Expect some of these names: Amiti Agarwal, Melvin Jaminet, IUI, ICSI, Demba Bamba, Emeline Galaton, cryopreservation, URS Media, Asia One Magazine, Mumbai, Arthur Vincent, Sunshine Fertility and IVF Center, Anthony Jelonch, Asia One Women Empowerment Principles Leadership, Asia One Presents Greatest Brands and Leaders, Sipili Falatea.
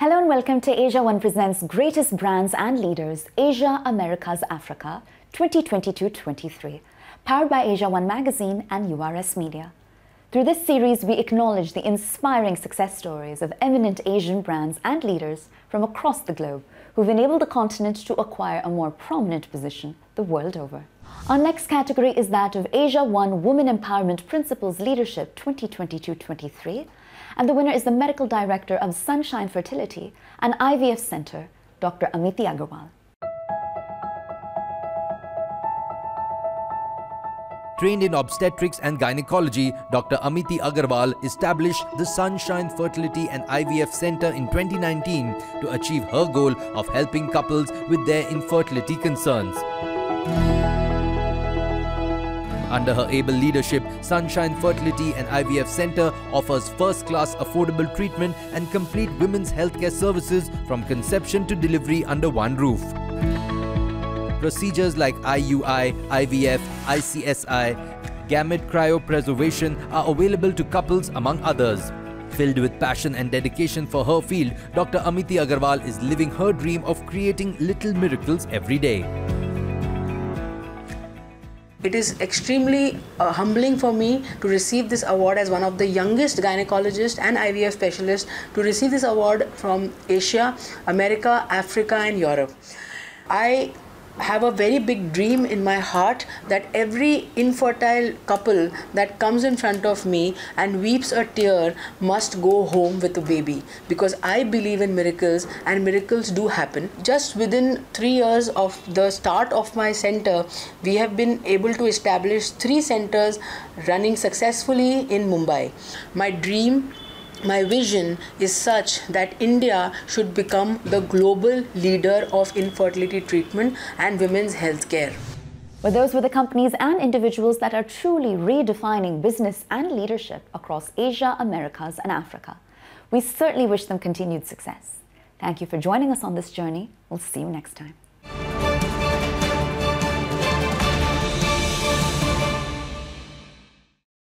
Hello and welcome to Asia One Presents Greatest Brands and Leaders, Asia, Americas, Africa, 2022-23, powered by Asia One Magazine and URS Media. Through this series, we acknowledge the inspiring success stories of eminent Asian brands and leaders from across the globe who've enabled the continent to acquire a more prominent position the world over. Our next category is that of Asia One Women Empowerment Principles Leadership 2022-23, and the winner is the Medical Director of Sunshine Fertility and IVF Center, Dr. Amiti Agarwal. Trained in obstetrics and gynecology, Dr. Amiti Agarwal established the Sunshine Fertility and IVF Center in 2019 to achieve her goal of helping couples with their infertility concerns. Under her able leadership, Sunshine Fertility and IVF Center offers first-class affordable treatment and complete women's healthcare services from conception to delivery under one roof. Procedures like IUI, IVF, ICSI, gamete cryopreservation are available to couples, among others. Filled with passion and dedication for her field, Dr. Amiti Agarwal is living her dream of creating little miracles every day. It is extremely humbling for me to receive this award as one of the youngest gynecologists and IVF specialists to receive this award from Asia, America, Africa and Europe. I have a very big dream in my heart that every infertile couple that comes in front of me and weeps a tear must go home with a baby, because I believe in miracles and miracles do happen. Just within 3 years of the start of my center, we have been able to establish 3 centers running successfully in Mumbai. My dream, my vision is such that India should become the global leader of infertility treatment and women's health care. Well, those were the companies and individuals that are truly redefining business and leadership across Asia, Americas and Africa. We certainly wish them continued success. Thank you for joining us on this journey. We'll see you next time.